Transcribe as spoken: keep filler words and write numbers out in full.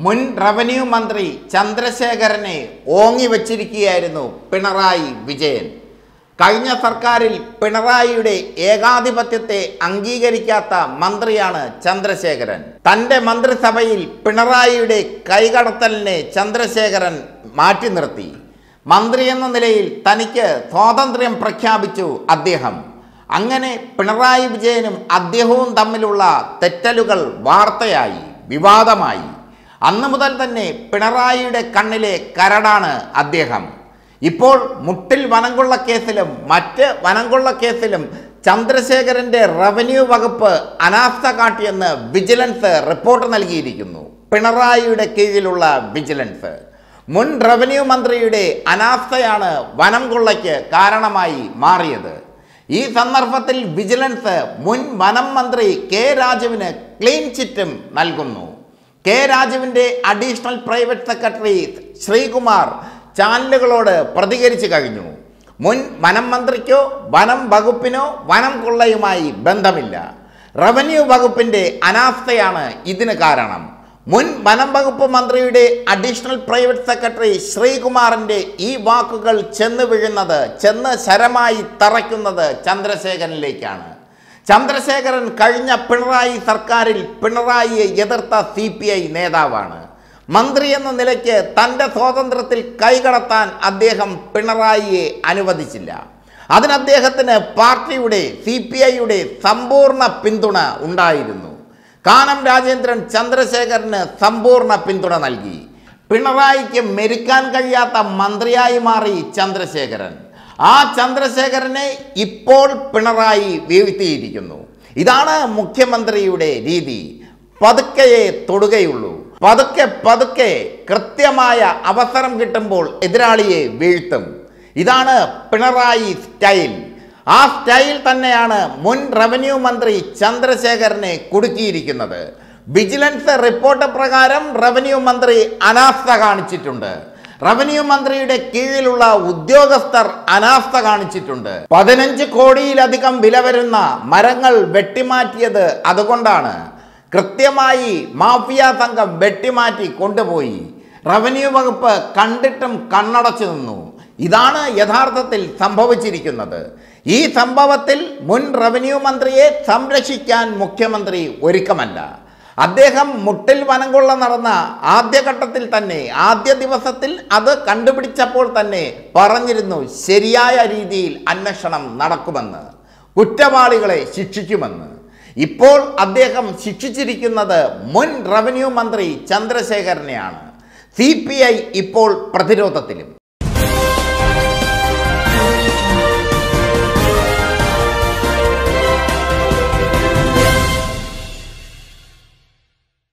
Mun Revenue Mantri Chandrasekharane Ongi Vachirikayirunnu Pinarayi Vijayan. Kazhinja Sarkaril Pinarayiyude Ekadhipathyatte Angikarikkatha Mantriyanu Chandrasekharan. Tante Mantrisabhayil Pinarayiyude Kayikadakkaline Chandrasekharan Matti Nirthi. Mantri enna nilayil Thanikku Swatantrayam Prakhyapicchu Addeham. Angane Pinarayi Vijayanum Addehum Thammilulla Tettalukal Varthayayi Vivadamayi. Annu muthal thanne Pinarayiyude Kannile Karadanu Addeham. Ippol Muttil Vanangulla Kesilum Mattu Vanangulla Kesilum Chandrasekharante Revenue Vakupp Anastha Kaattiyennu Vigilance report Nalkiyirikkunnu. Pinarayiyude Keezilulla Vigilance. Mun Revenue Mantriyude Anasthayanu Vanangullakku Karanamayi Mariyathu. ഈ സന്ദർഭത്തിൽ vigilance മുൻ വനം മന്ത്രി K രാജുവിനെ clean ചിറ്റും നൽകുന്നു. K രാജുവിന്റെ additional private secretary Sreekumar ചാനലുകളോട് പ്രതികരിച്ചു കഴിഞ്ഞു. മുൻ വനം മന്ത്രിക്കോ വനം വകുപ്പിനോ വനം കൊള്ളയുമായി ബന്ധമില്ല. റവന്യൂ വകുപ്പിന്റെ അനാസ്ഥയാണ് ഇതിന് കാരണം. മുൻ വനം വകുപ്പ് മന്ത്രിയുടെ അഡീഷണൽ പ്രൈവറ്റ് സെക്രട്ടറി ശ്രീകുമാറിന്റെ ഈ വാക്കുകൾ ചെന്ന് വീഴുന്നത് ചെന്ന് ശരമായി തറയ്ക്കുന്നത് ചന്ദ്രശേഖരനിലേക്കാണ്. ചന്ദ്രശേഖരൻ കഴിഞ്ഞ പിണറായി സർക്കാരിൽ പിണറായിയെ എതിർത്ത സി പി ഐ നേതാവാണ്. മന്ത്രി എന്ന നിലയ്ക്ക് തൻ്റെ സ്വാതന്ത്ര്യത്തിൽ കൈകടത്താൻ അദ്ദേഹം പിണറായിയെ അനുവദിച്ചില്ല. അതിന് അദ്ദേഹത്തിന് പാർട്ടിയുടെ സി പി ഐയുടെ സമ്പൂർണ്ണ പിന്തുണ ഉണ്ടായിരുന്നു. കാനം രാജേന്ദ്രൻ ചന്ദ്രശേഖരന് സമ്പൂർണ്ണ പിന്തുണ നൽകി. പിണറായിക്ക് മെരുക്കാൻ കഴിയാത്ത മന്ത്രിയായി മാറി ചന്ദ്രശേഖരൻ. ആ ചന്ദ്രശേഖരനെ ഇപ്പോൾ പിണറായി വീഴ്ത്തിയിരിക്കുന്നു. ഇതാണ് മുഖ്യമന്ത്രിയുടെ രീതി. പതുക്കയെ തൊടുകയുള്ളൂ. പതുക്കെ പതുക്കെ കൃത്യമായ അവസരം കിട്ടുമ്പോൾ എതിരാളിയെ വീഴ്ത്തും. ഇതാണ് പിണറായി സ്റ്റൈൽ. ആ സ്റ്റൈൽ തന്നെയാണ് മുൻ റവന്യൂ മന്ത്രി ചന്ദ്രശേഖരനെ കുടുക്കിയിരിക്കുന്നത്. വിജിലൻസ് റിപ്പോർട്ട് പ്രകാരം റവന്യൂ മന്ത്രി അനാസ്ഥ കാണിച്ചിട്ടുണ്ട്. റവന്യൂ മന്ത്രിയുടെ കീഴിലുള്ള ഉദ്യോഗസ്ഥർ അനാസ്ഥ കാണിച്ചിട്ടുണ്ട്. പതിനഞ്ച് കോടിയിലധികം വില വരുന്ന മരങ്ങൾ വെട്ടിമാറ്റിയത് അതുകൊണ്ടാണ്. കൃത്യമായി മാഫിയ സംഘം വെട്ടിമാറ്റി കൊണ്ടുപോയി. റവന്യൂ വകുപ്പ് കണ്ടിട്ടും കണ്ണടച്ചു നിന്നു. ഇതാണ് യഥാർത്ഥത്തിൽ സംഭവിച്ചിരിക്കുന്നത്. ഈ സംഭവത്തിൽ മുൻ റവന്യൂ മന്ത്രിയെ സംരക്ഷിക്കാൻ മുഖ്യമന്ത്രി ഒരുക്കമല്ല. അദ്ദേഹം മുട്ടിൽ വനംകൊള്ള നടന്ന ആദ്യഘട്ടത്തിൽ തന്നെ ആദ്യ ദിവസത്തിൽ അത് കണ്ടുപിടിച്ചപ്പോൾ തന്നെ പറഞ്ഞിരുന്നു, ശരിയായ രീതിയിൽ അന്വേഷണം നടക്കുമെന്ന്, കുറ്റവാളികളെ ശിക്ഷിക്കുമെന്ന്. ഇപ്പോൾ അദ്ദേഹം ശിക്ഷിച്ചിരിക്കുന്നത് മുൻ റവന്യൂ മന്ത്രി ചന്ദ്രശേഖരനെയാണ്. സി പി ഐ ഇപ്പോൾ പ്രതിരോധത്തിലും